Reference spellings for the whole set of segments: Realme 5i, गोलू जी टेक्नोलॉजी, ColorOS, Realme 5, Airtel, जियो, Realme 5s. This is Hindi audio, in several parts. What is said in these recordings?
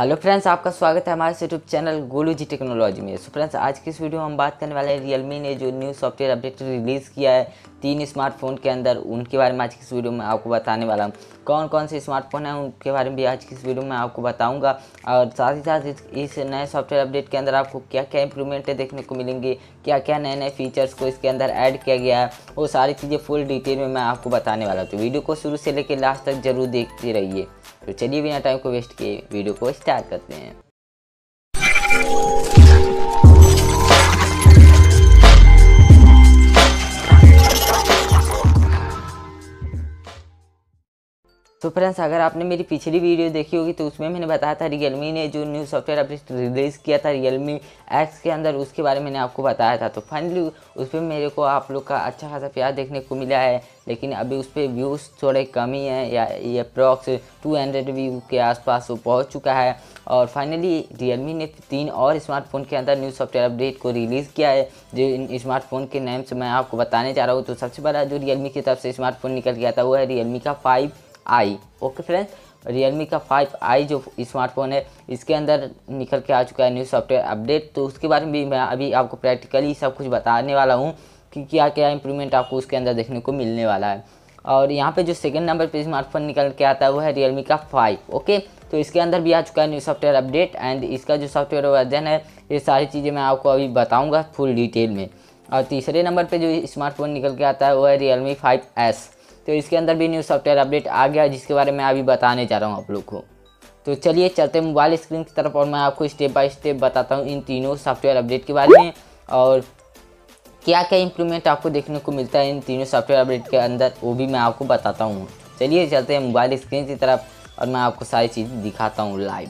हेलो फ्रेंड्स, आपका स्वागत है हमारे YouTube channel गोलू जी टेक्नोलॉजी में। सो फ्रेंड्स, आज की इस वीडियो में हम बात करने वाले हैं रियलमी ने जो न्यू सॉफ्टवेयर अपडेट रिलीज़ किया है 3 स्मार्टफोन के अंदर, उनके बारे में आज की इस वीडियो में आपको बताने वाला हूँ। कौन कौन से स्मार्टफोन हैं उनके बारे में भी आज की इस वीडियो में आपको बताऊँगा, और साथ ही साथ इस नए सॉफ्टवेयर अपडेट के अंदर आपको क्या क्या इंप्रूवमेंटें देखने को मिलेंगी, क्या क्या नए नए फीचर्स को इसके अंदर ऐड किया गया है, वो सारी चीज़ें फुल डिटेल में मैं आपको बताने वाला हूँ। तो वीडियो को शुरू से लेकर लास्ट तक जरूर देखते रहिए। तो चलिए बिना टाइम को वेस्ट किए वीडियो को स्टार्ट करते हैं। तो फ्रेंड्स, अगर आपने मेरी पिछली वीडियो देखी होगी तो उसमें मैंने बताया था रियलमी ने जो न्यू सॉफ्टवेयर अपडेट रिलीज़ किया था रियलमी एक्स के अंदर, उसके बारे में मैंने आपको बताया था। तो फाइनली उस पर मेरे को आप लोग का अच्छा खासा प्यार देखने को मिला है, लेकिन अभी उस पर व्यूज़ थोड़े कम ही हैं, या ये अप्रॉक्स 200 व्यू के आसपास वो पहुँच चुका है। और फाइनली रियलमी ने 3 और स्मार्टफोन के अंदर न्यू सॉफ्टवेयर अपडेट को रिलीज़ किया है, जो इन स्मार्टफोन के नाम से मैं आपको बताने जा रहा हूँ। तो सबसे पहला जो रियलमी की तरफ से स्मार्टफोन निकल गया था वो है रियलमी का 5i। ओके फ्रेंड्स, रियलमी का 5i जो स्मार्टफोन है इसके अंदर निकल के आ चुका है न्यू सॉफ्टवेयर अपडेट। तो उसके बारे में भी मैं अभी आपको प्रैक्टिकली सब कुछ बताने वाला हूँ कि क्या क्या इंप्रूवमेंट आपको उसके अंदर देखने को मिलने वाला है। और यहाँ पे जो सेकंड नंबर पे स्मार्टफोन निकल के आता है वो है रियलमी का 5। ओके, तो इसके अंदर भी आ चुका है न्यू सॉफ्टवेयर अपडेट, एंड इसका जो सॉफ्टवेयर वर्जन है ये सारी चीज़ें मैं आपको अभी बताऊँगा फुल डिटेल में। और तीसरे नंबर पर जो स्मार्टफोन निकल के आता है वो है रियलमी 5s। तो इसके अंदर भी न्यू सॉफ्टवेयर अपडेट आ गया, जिसके बारे में अभी बताने जा रहा हूँ आप लोग को। तो चलिए चलते मोबाइल स्क्रीन की तरफ, और मैं आपको स्टेप बाय स्टेप बताता हूँ इन तीनों सॉफ्टवेयर अपडेट के बारे में और क्या क्या इंप्रूवमेंट आपको देखने को मिलता है इन तीनों सॉफ्टवेयर अपडेट के अंदर, वो भी मैं आपको बताता हूँ। चलिए चलते हैं मोबाइल स्क्रीन की तरफ और मैं आपको सारी चीज़ दिखाता हूँ लाइव।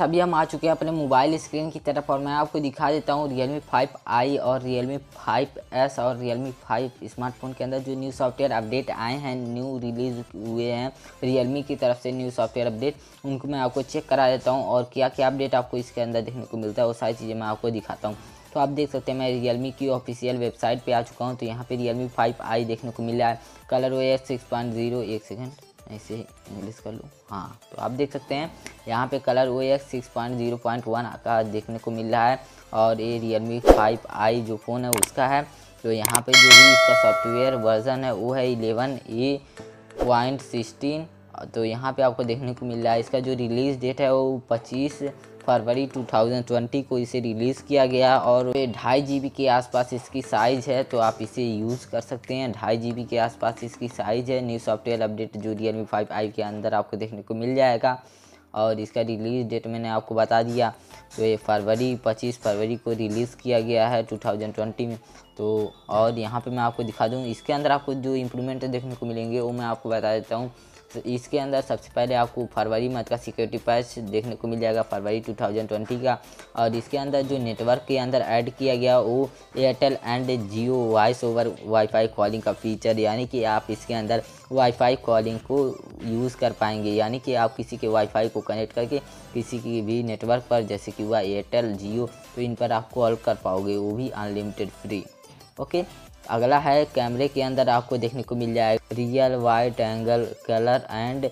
अभी हम आ चुके हैं अपने मोबाइल स्क्रीन की तरफ, और मैं आपको दिखा देता हूँ रियलमी 5i और रियलमी 5s और रियलमी 5 स्मार्टफोन के अंदर जो न्यू सॉफ्टवेयर अपडेट आए हैं, न्यू रिलीज़ हुए हैं रियलमी की तरफ से न्यू सॉफ्टवेयर अपडेट, उनको मैं आपको चेक करा देता हूँ और क्या क्या अपडेट आपको इसके अंदर देखने को मिलता है वो सारी चीज़ें मैं आपको दिखाता हूँ। तो आप देख सकते हैं मैं रियलमी की ऑफिशियल वेबसाइट पर आ चुका हूँ। तो यहाँ पर रियलमी 5i देखने को मिला है, कलरओएस 6.0, एक सेकेंड ऐसे इंग्लिश कर लूँ। हाँ, तो आप देख सकते हैं यहाँ पे ColorOS 6.0.1 का देखने को मिल रहा है, और ये Realme 5i जो फ़ोन है उसका है। तो यहाँ पे जो भी इसका सॉफ्टवेयर वर्जन है वो है 11E.16। तो यहाँ पे आपको देखने को मिल रहा है, इसका जो रिलीज़ डेट है वो 25 फरवरी 2020 को इसे रिलीज़ किया गया, और 2.5 GB के आसपास इसकी साइज़ है। तो आप इसे यूज़ कर सकते हैं, 2.5 GB के आसपास इसकी साइज़ है। न्यू सॉफ्टवेयर अपडेट जो रियलमी 5i के अंदर आपको देखने को मिल जाएगा, और इसका रिलीज़ डेट मैंने आपको बता दिया। तो ये 25 फरवरी को रिलीज़ किया गया है 2020 में। तो और यहाँ पे मैं आपको दिखा दूँ इसके अंदर आपको जो इम्प्रूवमेंट देखने को मिलेंगे वो मैं आपको बता देता हूँ। तो इसके अंदर सबसे पहले आपको फरवरी मंथ का सिक्योरिटी पैच देखने को मिल जाएगा, फरवरी 2020 का। और इसके अंदर जो नेटवर्क के अंदर ऐड किया गया वो Airtel and जियो voice over WiFi calling का फीचर, यानी कि आप इसके अंदर वाईफाई कॉलिंग को यूज़ कर पाएंगे, यानी कि आप किसी के वाईफाई को कनेक्ट करके किसी की भी नेटवर्क पर, जैसे कि वह एयरटेल जियो, तो इन पर आप कॉल कर पाओगे, वो भी अनलिमिटेड फ्री। ओके, अगला है कैमरे के अंदर आपको देखने को मिल जाएगा real wide angle colour and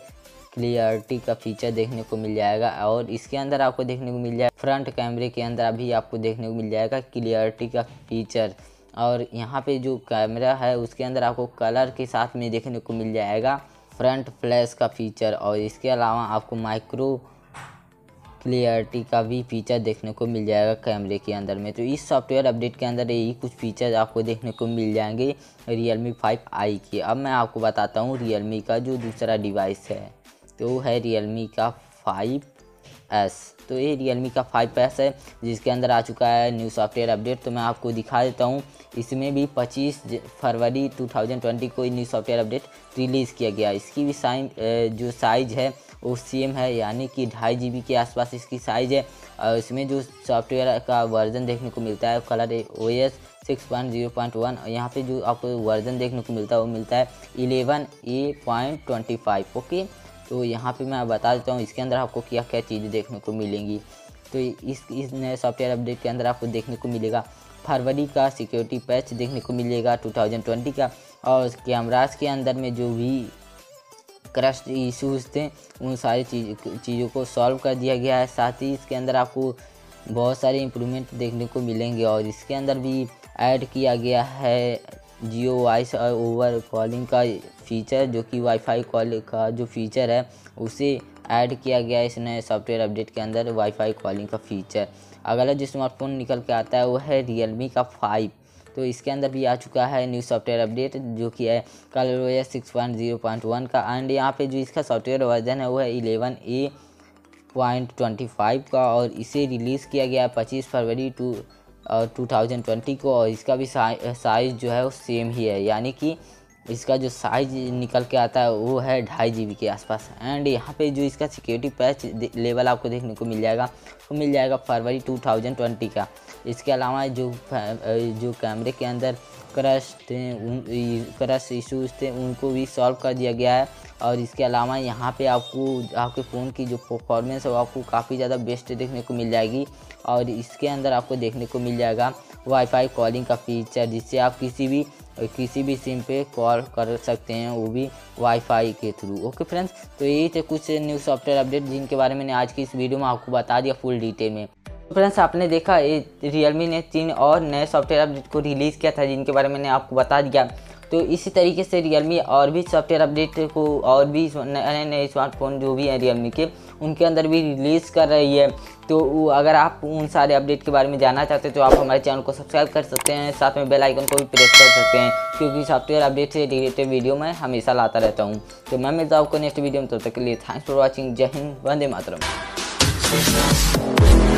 clarity का फीचर देखने को मिल जाएगा, और इसके अंदर आपको देखने को मिल जाएगा फ्रंट कैमरे के अंदर अभी आपको देखने को मिल जाएगा क्लियरिटी का फीचर। और यहाँ पे जो कैमरा है उसके अंदर आपको कलर के साथ में देखने को मिल जाएगा फ्रंट फ्लैश का फीचर, और इसके अलावा आपको माइक्रो क्लियरिटी का भी फीचर देखने को मिल जाएगा कैमरे के अंदर में। तो इस सॉफ्टवेयर अपडेट के अंदर यही कुछ फीचर्स आपको देखने को मिल जाएंगे रियलमी 5i के। अब मैं आपको बताता हूँ रियलमी का जो दूसरा डिवाइस है, तो वो है रियलमी का 5s। तो ये रियलमी का 5s है जिसके अंदर आ चुका है न्यू सॉफ्टवेयर अपडेट। तो मैं आपको दिखा देता हूँ, इसमें भी 25 फरवरी 2020 को न्यू सॉफ्टवेयर अपडेट रिलीज़ किया गया। इसकी भी जो साइज़ है वो सेम है, यानी कि 2.5 GB के आसपास इसकी साइज़ है। और इसमें जो सॉफ्टवेयर का वर्जन देखने को मिलता है ColorOS 6.0.1, यहाँ पे जो आपको वर्जन देखने को मिलता है वो मिलता है 11A.25। ओके, तो यहाँ पे मैं बता देता हूँ इसके अंदर आपको क्या क्या चीज़ें देखने को मिलेंगी। तो इस नए सॉफ्टवेयर अपडेट के अंदर आपको देखने को मिलेगा फरवरी का सिक्योरिटी पैच देखने को मिलेगा 2020 का, और कैमरास के अंदर में जो भी क्रश इश्यूज़ थे उन सारी चीज़ों को सॉल्व कर दिया गया है। साथ ही इसके अंदर आपको बहुत सारे इम्प्रूवमेंट देखने को मिलेंगे और इसके अंदर भी ऐड किया गया है जियो वॉइस ओवर कॉलिंग का फीचर, जो कि वाईफाई कॉल का जो फीचर है उसे ऐड किया गया है इस नए सॉफ्टवेयर अपडेट के अंदर, वाईफाई कॉलिंग का फीचर। अगला जो स्मार्टफोन निकल के आता है वो है Realme का 5, तो इसके अंदर भी आ चुका है न्यू सॉफ्टवेयर अपडेट जो कि है ColorOS 6.0.1 का। एंड यहाँ पे जो इसका सॉफ्टवेयर वर्जन है वो है 11A.25 का और इसे रिलीज़ किया गया 25 फरवरी 2020 को और इसका भी साइज़ जो है वो सेम ही है, यानी कि इसका जो साइज निकल के आता है वो है 2.5 GB के आसपास। एंड यहाँ पे जो इसका सिक्योरिटी पैच लेवल आपको देखने को मिल जाएगा वो मिल जाएगा फरवरी 2020 का। इसके अलावा जो कैमरे के अंदर क्रश इशूज़ थे उनको भी सॉल्व कर दिया गया है और इसके अलावा यहाँ पे आपको आपके फ़ोन की जो परफॉर्मेंस है वो आपको काफ़ी ज़्यादा बेस्ट देखने को मिल जाएगी और इसके अंदर आपको देखने को मिल जाएगा वाईफाई कॉलिंग का फीचर, जिससे आप किसी भी सिम पे कॉल कर सकते हैं वो भी वाईफाई के थ्रू। ओके फ्रेंड्स, तो यही थे कुछ न्यू सॉफ्टवेयर अपडेट जिनके बारे में मैंने आज की इस वीडियो में आपको बता दिया फुल डिटेल में। फ्रेंड्स, आपने देखा Realme ने 3 और नए सॉफ्टवेयर अपडेट को रिलीज़ किया था जिनके बारे में मैंने आपको बता दिया। तो इसी तरीके से Realme और भी सॉफ्टवेयर अपडेट को और भी नए नए स्मार्टफोन जो भी हैं Realme के उनके अंदर भी रिलीज़ कर रही है। तो अगर आप उन सारे अपडेट के बारे में जानना चाहते हैं तो आप हमारे चैनल को सब्सक्राइब कर सकते हैं, साथ में बेल आइकन को भी प्रेस कर सकते हैं, क्योंकि सॉफ्टवेयर अपडेट से रिलेटेड वीडियो मैं हमेशा लाता रहता हूँ। तो मैं मिलता हूँ आपको नेक्स्ट वीडियो में, तब तक के लिए थैंक्स फॉर वॉचिंग। जय हिंद, वंदे मातरम।